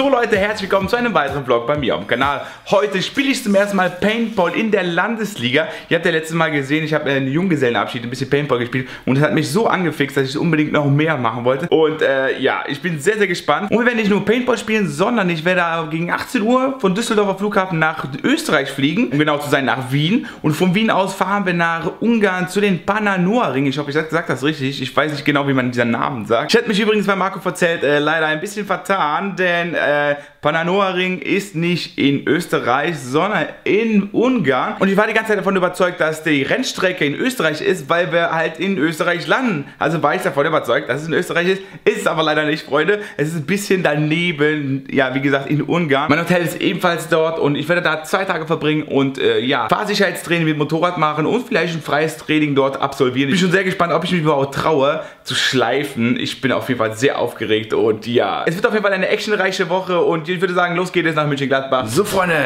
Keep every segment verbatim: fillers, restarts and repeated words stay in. So Leute, herzlich willkommen zu einem weiteren Vlog bei mir auf dem Kanal. Heute spiele ich zum ersten Mal Paintball in der Landesliga. Ihr habt ja letztes Mal gesehen, ich habe einen Junggesellenabschied ein bisschen Paintball gespielt und das hat mich so angefixt, dass ich unbedingt noch mehr machen wollte. Und äh, ja, ich bin sehr, sehr gespannt. Und wir werden nicht nur Paintball spielen, sondern ich werde gegen achtzehn Uhr von Düsseldorfer Flughafen nach Österreich fliegen, um genau zu sein nach Wien. Und von Wien aus fahren wir nach Ungarn zu den Pannonia-Ring. Ich hoffe, ich sage das richtig. Ich weiß nicht genau, wie man diesen Namen sagt. Ich hätte mich übrigens bei Marco verzählt, äh, leider ein bisschen vertan, denn äh, Pannonia-Ring ist nicht in Österreich, sondern in Ungarn. Und ich war die ganze Zeit davon überzeugt, dass die Rennstrecke in Österreich ist, weil wir halt in Österreich landen. Also war ich davon überzeugt, dass es in Österreich ist. Ist es aber leider nicht, Freunde. Es ist ein bisschen daneben, ja, wie gesagt, in Ungarn. Mein Hotel ist ebenfalls dort und ich werde da zwei Tage verbringen und äh, ja, Fahrsicherheitstraining mit Motorrad machen und vielleicht ein freies Training dort absolvieren. Ich bin schon sehr gespannt, ob ich mich überhaupt traue zu schleifen. Ich bin auf jeden Fall sehr aufgeregt und ja, es wird auf jeden Fall eine actionreiche Woche. Und ich würde sagen, los geht es nach Mönchengladbach. So, Freunde,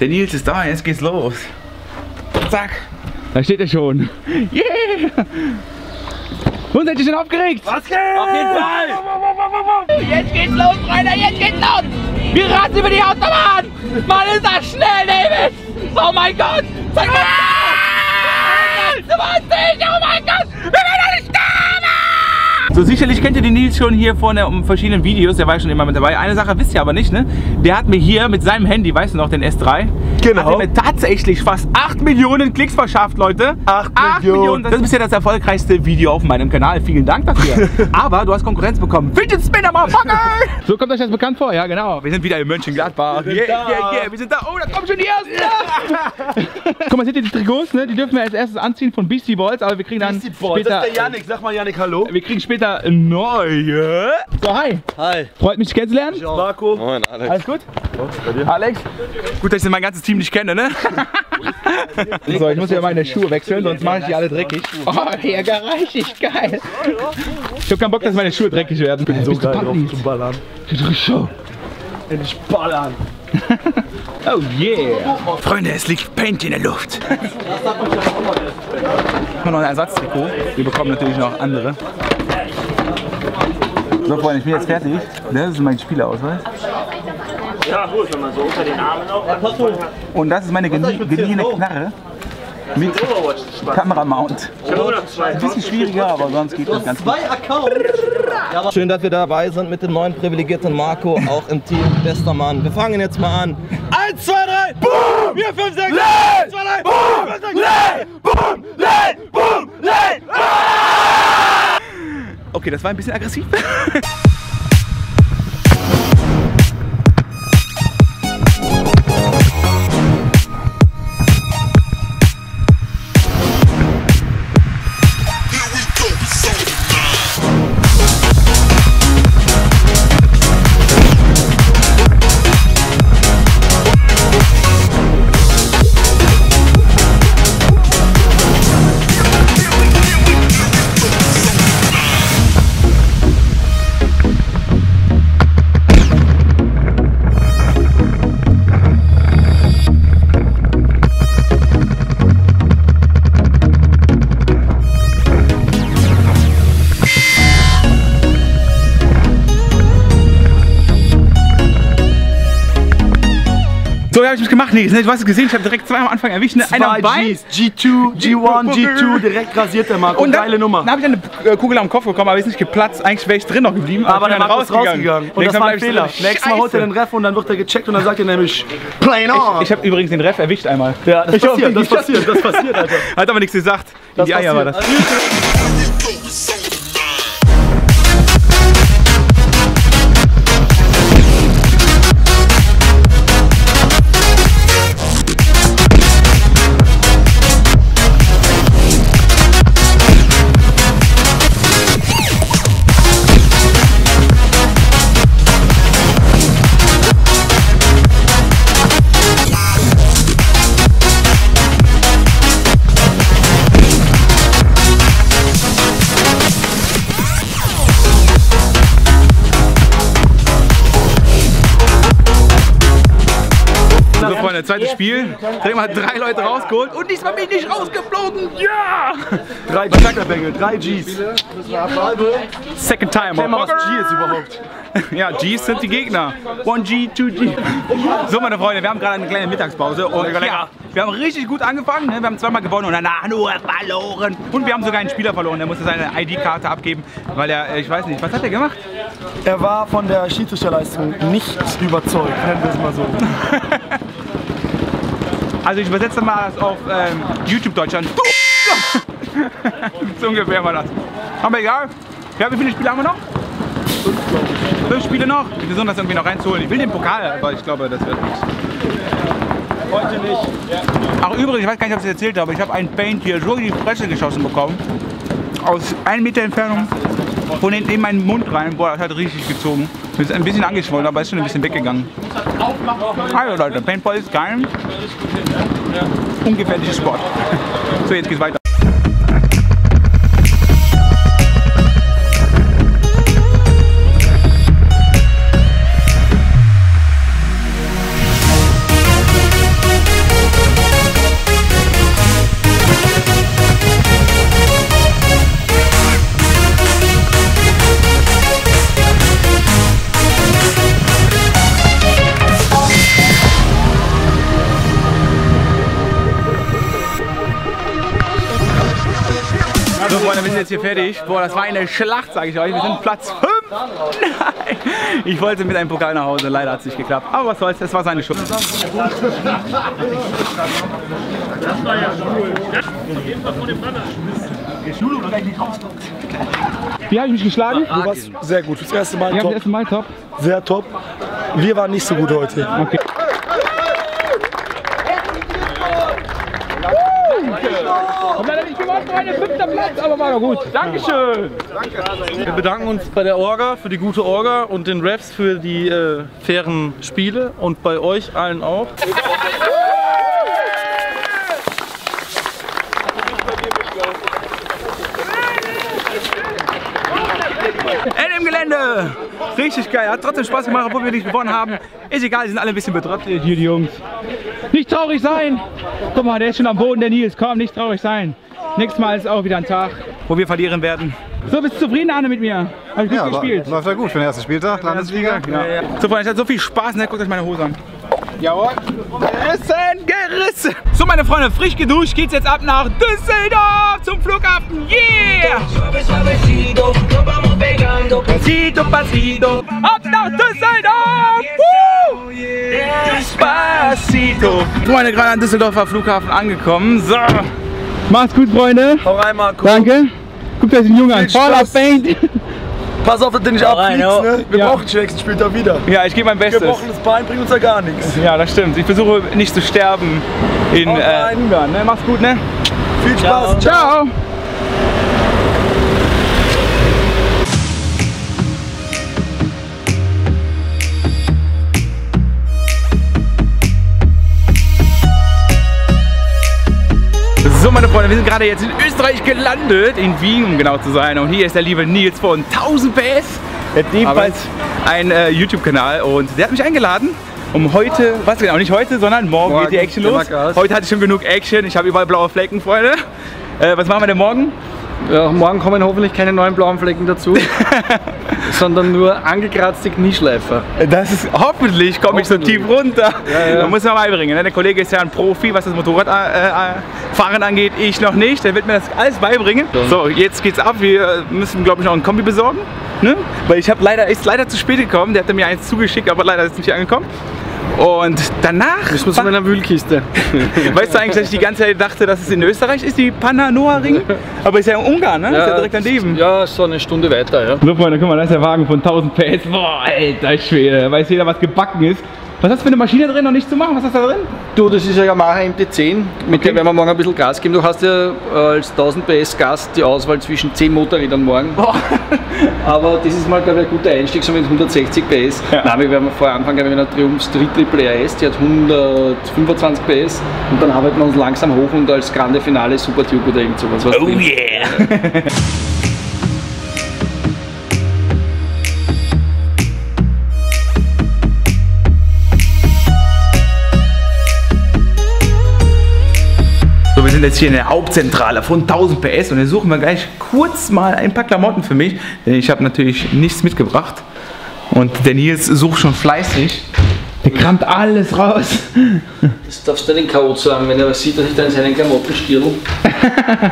der Nils ist da, jetzt geht's los. Zack, da steht er schon. Yeah! Und seid ihr schon aufgeregt? Was geht? Auf jeden Fall! Jetzt geht's los, Freunde, jetzt geht's los! Wir rasen über die Autobahn! Mann, ist das schnell, David! Oh mein Gott! Zeig mal! hundertzwanzig! Oh mein Gott! Wir werden nicht sterben! So, sicherlich kennt ihr den Nils schon hier von um, verschiedenen Videos, der war schon immer mit dabei. Eine Sache wisst ihr aber nicht, ne? Der hat mir hier mit seinem Handy, weißt du noch, den S drei, genau, hat er mir tatsächlich fast acht Millionen Klicks verschafft, Leute. acht Millionen. Das ist bisher das erfolgreichste Video auf meinem Kanal. Vielen Dank dafür. Aber du hast Konkurrenz bekommen. Fidget Spinner, Motherfucker! So kommt euch das bekannt vor, ja genau. Wir sind wieder in Mönchengladbach. Wir sind yeah, da. Yeah, yeah. Wir sind da. Oh, da kommen schon die Ersten. Guck mal, seht ihr die Trikots, ne? Die dürfen wir als erstes anziehen von Beasty Balls, aber wir kriegen dann Beasty Balls. Später, das ist der Yannick. Sag mal, Yannick, hallo. Wir kriegen später neue. So, hi. Hi. Freut mich, dich kennenzulernen. Marco. Moin, Alex. Alles gut? Und, bei dir? Alex. Gut, dass ich mein ganzes Team nicht kenne, ne? So, ich muss ja meine Schuhe wechseln, sonst mache ich die alle dreckig. Oh, ja, gar richtig geil. Ich hab keinen Bock, dass meine Schuhe dreckig werden. Ich bin so geil drauf zum Ballern. Endlich ballern. Oh yeah. Freunde, es liegt Paint in der Luft. Ich noch ein Ersatztrikot. Wir bekommen natürlich noch andere. So Freunde, ich bin jetzt fertig. Das ist mein Spielerausweis. Ja, gut, wenn man so unter den Armen noch. Und das ist meine geliehene Knarre mit Kameramount. Ein bisschen schwieriger, aber sonst geht das ganz gut. Schön, dass wir dabei sind mit dem neuen privilegierten Marco, auch im Team. Bester Mann. Wir fangen jetzt mal an. eins, zwei, drei, boom! vier, fünf, sechs, eins, zwei, drei, boom! Lay! Boom! Lay! Boom! Lay! Okay, das war ein bisschen aggressiv. So habe ich mich gemacht, Nils. Nee, du hast es gesehen, ich habe direkt zwei am Anfang erwischt. Ne? Einer am Bein. G zwei, G eins, G zwei, direkt rasiert der Marco. Und dann, geile Nummer. Dann habe ich eine Kugel am Kopf bekommen, aber ist nicht geplatzt. Eigentlich wäre ich drin noch geblieben. Aber, aber dann raus ist rausgegangen. Und das war ein Fehler. So, nächstes Mal holt er den Ref und dann wird er gecheckt und dann sagt er nämlich, play on. Ich, ich habe übrigens den Ref erwischt einmal. Ja, das ich passiert, hoffe, das passiert, das passiert, Alter. Hat aber nichts gesagt. In die Eier war das. Freunde, zweites Spiel. Dreh mal drei Leute rausgeholt und diesmal bin ich nicht rausgeflogen. Ja! Drei Knackerbengel, drei Gs. Second time. Mal, was G ist überhaupt. Ja, Gs sind die Gegner. one G, two G. So, meine Freunde, wir haben gerade eine kleine Mittagspause. Und ja, wir haben richtig gut angefangen. Wir haben zweimal gewonnen und danach nur verloren. Und wir haben sogar einen Spieler verloren. Der musste seine I D-Karte abgeben, weil er, ich weiß nicht, was hat er gemacht? Er war von der Schiedsrichterleistung nicht überzeugt, nennen wir es mal so. Also ich übersetze mal das auf ähm, YouTube Deutschland. So ungefähr war das. Aber egal. Ja, wie viele Spiele haben wir noch? Fünf Spiele noch. Wir versuchen das irgendwie noch reinzuholen. Ich will den Pokal, aber ich glaube, das wird nicht. Heute nicht. Ach übrigens, ich weiß gar nicht, ob ich es erzählt habe, ich habe einen Paint hier so in die Fresse geschossen bekommen. Aus einem Meter Entfernung. Von hinten in meinen Mund rein. Boah, das hat richtig gezogen. Ist ein bisschen angeschwollen, aber ist schon ein bisschen weggegangen. Also Leute, Paintball ist geil. Ungefährliches Sport. So, jetzt geht's weiter. So Freunde, wir sind jetzt hier fertig. Boah, das war eine Schlacht, sage ich euch. Wir sind Platz fünf. Nein. Ich wollte mit einem Pokal nach Hause. Leider hat es nicht geklappt. Aber was soll's, das war seine Schuld. Das war ja cool. Wie habe ich mich geschlagen? Du warst sehr gut. Das erste Mal top. Das erste Mal top. Sehr top. Wir waren nicht so gut heute. Okay. Fünfter Platz, aber war doch gut. Dankeschön. Danke. Wir bedanken uns bei der Orga für die gute Orga und den Refs für die äh, fairen Spiele und bei euch allen auch. Ende im Gelände! Richtig geil, hat trotzdem Spaß gemacht, obwohl wir nicht gewonnen haben. Ist egal, die sind alle ein bisschen betröppelt hier, die Jungs. Nicht traurig sein! Guck mal, der ist schon am Boden, der Nils. Komm, nicht traurig sein. Nächstes Mal ist auch wieder ein Tag, wo wir verlieren werden. So, bist du zufrieden, Arne, mit mir? Hab ich gut ja, gespielt? Läuft ja gut für den ersten Spieltag, Landesliga. Ja, ja. So, Freunde, ich hatte so viel Spaß, ne? Guckt euch meine Hose an. Jawohl. Gerissen, gerissen. So, meine Freunde, frisch geduscht geht's jetzt ab nach Düsseldorf zum Flughafen. Yeah! Ab nach Düsseldorf! Woo! Despacito. Freunde, gerade am Düsseldorfer Flughafen angekommen. So. Macht's gut, Freunde. Hau rein, Marco. Danke. Guckt euch den Jungen an. Voll auf Paint. Pass auf, dass du nicht abfliegst, ne? Wir ja. brauchen Jackson später wieder. Ja, ich gebe mein Bestes. Wir brauchen das Bein, bringt uns ja gar nichts. Ja, das stimmt. Ich versuche nicht zu sterben in äh, Ungarn. Ne? Macht's gut, ne? Viel Spaß. Ciao. Ciao. So meine Freunde, wir sind gerade jetzt in Österreich gelandet, in Wien um genau zu sein, und hier ist der liebe Nils von tausend P S, ebenfalls ein äh, YouTube-Kanal, und der hat mich eingeladen, um heute, was genau, nicht heute, sondern morgen, morgen geht die Action los. Heute hatte ich schon genug Action, ich habe überall blaue Flecken, Freunde. Äh, was machen wir denn morgen? Ja, morgen kommen hoffentlich keine neuen blauen Flecken dazu, sondern nur angekratzte Knieschleifer. Das ist, hoffentlich komme ich so tief runter. Ja, ja. Da muss man mal beibringen. Ne? Der Kollege ist ja ein Profi, was das Motorradfahren äh, angeht. Ich noch nicht. Der wird mir das alles beibringen. Dann. So, jetzt geht's ab. Wir müssen, glaube ich, noch ein Kombi besorgen. Ne? Weil ich habe leider, ist leider zu spät gekommen. Der hat mir eins zugeschickt, aber leider ist es nicht angekommen. Und danach... Ich muss mit einer Wühlkiste. Weißt du eigentlich, dass ich die ganze Zeit dachte, dass es in Österreich ist, die Pannonia-Ring? Aber ist ja in Ungarn, ne? Ja, ist ja direkt daneben. Ja, ist so eine Stunde weiter, ja. So, Freunde, guck mal, da ist der Wagen von tausend P S. Boah, alter Schwede, weiß jeder, was gebacken ist. Was hast du für eine Maschine drin, noch nicht zu machen? Was hast du da drin? Du, das ist ja Yamaha M T zehn, mit okay. der werden wir morgen ein bisschen Gas geben. Du hast ja als tausend P S Gast die Auswahl zwischen zehn Motorrädern morgen. Oh. Aber das ist mal, glaube ich, ein guter Einstieg, so mit hundertsechzig P S. Ja. Nein, wir werden vor Anfang mit einer Triumph Triple R S, die hat hundertfünfundzwanzig P S. Und dann arbeiten wir uns langsam hoch und als Grande Finale Super Duke oder irgend sowas. Oh yeah! sind jetzt hier in der Hauptzentrale von tausend P S und jetzt suchen wir gleich kurz mal ein paar Klamotten für mich, denn ich habe natürlich nichts mitgebracht und der Nils sucht schon fleißig. Der kramt alles raus. Das darfst du nicht K O sagen, wenn er was sieht, dass ich dann seinen Klamotten stiere.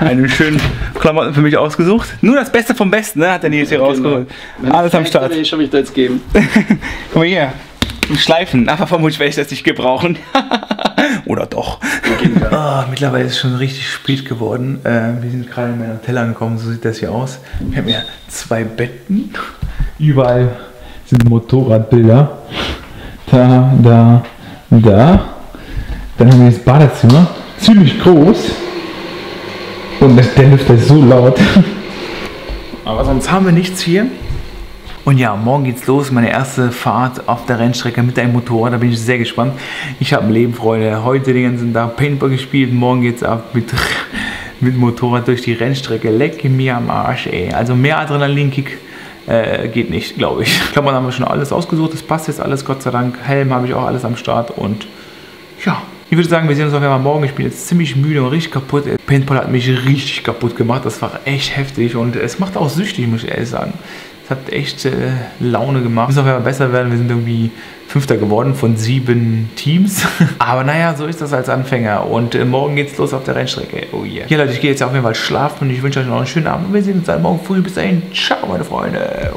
Einen schönen Klamotten für mich ausgesucht. Nur das Beste vom Besten, ne? Hat der Nils hier genau rausgeholt. Wenn alles am Start. Ich habe mich da jetzt geben. Guck mal hier. Schleifen. Aber vermutlich werde ich das nicht gebrauchen. Oder doch. Oh, mittlerweile ist es schon richtig spät geworden. Äh, wir sind gerade in mein Hotel angekommen. So sieht das hier aus. Wir haben ja zwei Betten. Überall sind Motorradbilder. Da, da, da. Dann haben wir das Badezimmer. Ziemlich groß. Und der Lüfter ist so laut. Aber sonst haben wir nichts hier. Und ja, morgen geht's los. Meine erste Fahrt auf der Rennstrecke mit einem Motorrad. Da bin ich sehr gespannt. Ich habe Leben, Freunde. Heute den ganzen Tag Paintball gespielt. Morgen geht's ab mit, mit Motorrad durch die Rennstrecke. Leck mir am Arsch, ey. Also mehr Adrenalinkick. Äh, geht nicht, glaube ich. Ich glaube, da haben wir schon alles ausgesucht. Das passt jetzt alles, Gott sei Dank. Helm habe ich auch alles am Start. Und ja, ich würde sagen, wir sehen uns auf jeden Fall morgen. Ich bin jetzt ziemlich müde und richtig kaputt. Paintball hat mich richtig kaputt gemacht. Das war echt heftig und es macht auch süchtig, muss ich ehrlich sagen. Es hat echt äh, Laune gemacht. Wir müssen auf jeden Fall besser werden. Wir sind irgendwie Fünfter geworden von sieben Teams. Aber naja, so ist das als Anfänger. Und äh, morgen geht's los auf der Rennstrecke. Oh yeah. Ja, Leute, ich gehe jetzt auf jeden Fall schlafen und ich wünsche euch noch einen schönen Abend. Und wir sehen uns dann morgen früh. Bis dahin. Ciao, meine Freunde.